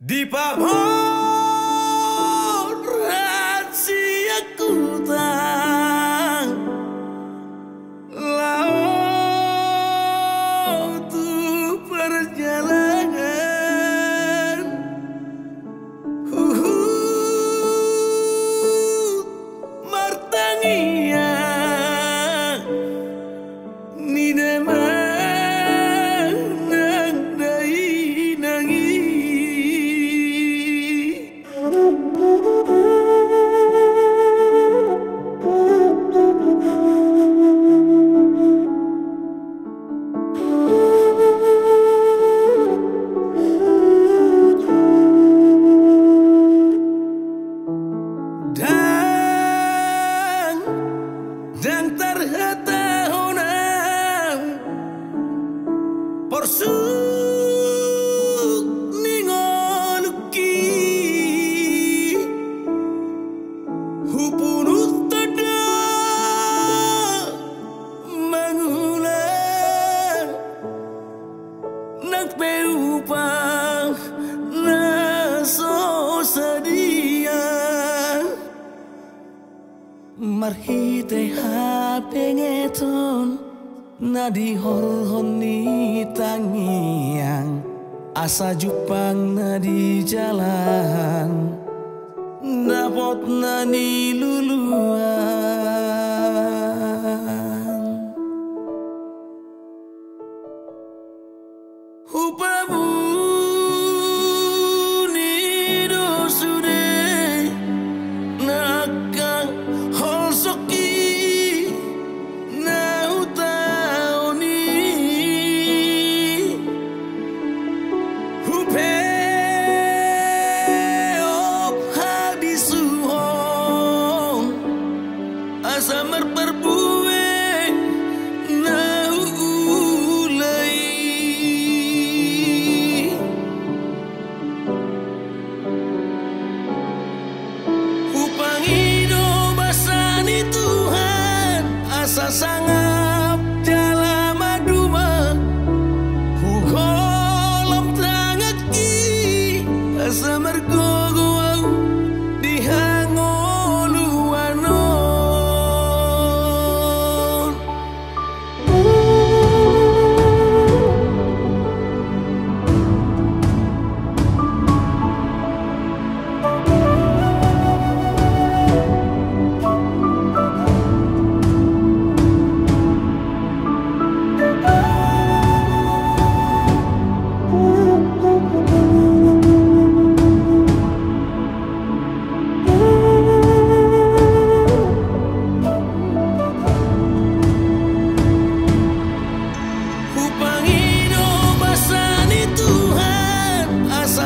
Di pamor siakutan laut perjalanan martania nidama. Dan terhata honang porsuk ningoluki hupunut tada mangulan nak peupang naso sadia marhite ha pengeton nadi horhoni tangiang asa jupang nadi jalan napot nani luluan hupamu samar berbuwe naulai upangido basani Tuhan asa sangap dalam aduma hukolom tangaki asa mergogowau dihango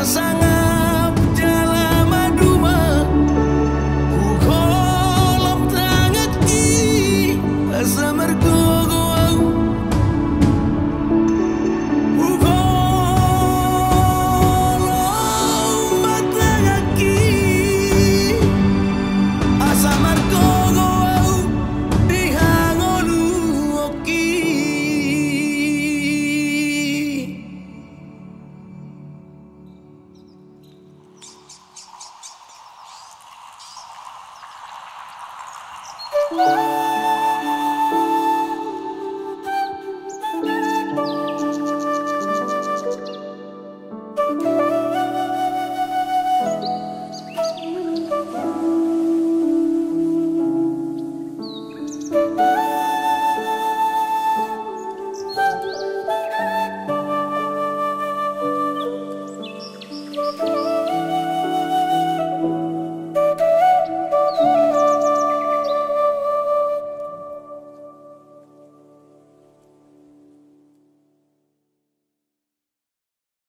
sangap dalam aduma ku kolam tanganki asa mergogowau ku kolam tanganki asa mergogowau dihangoluoki. Whoa!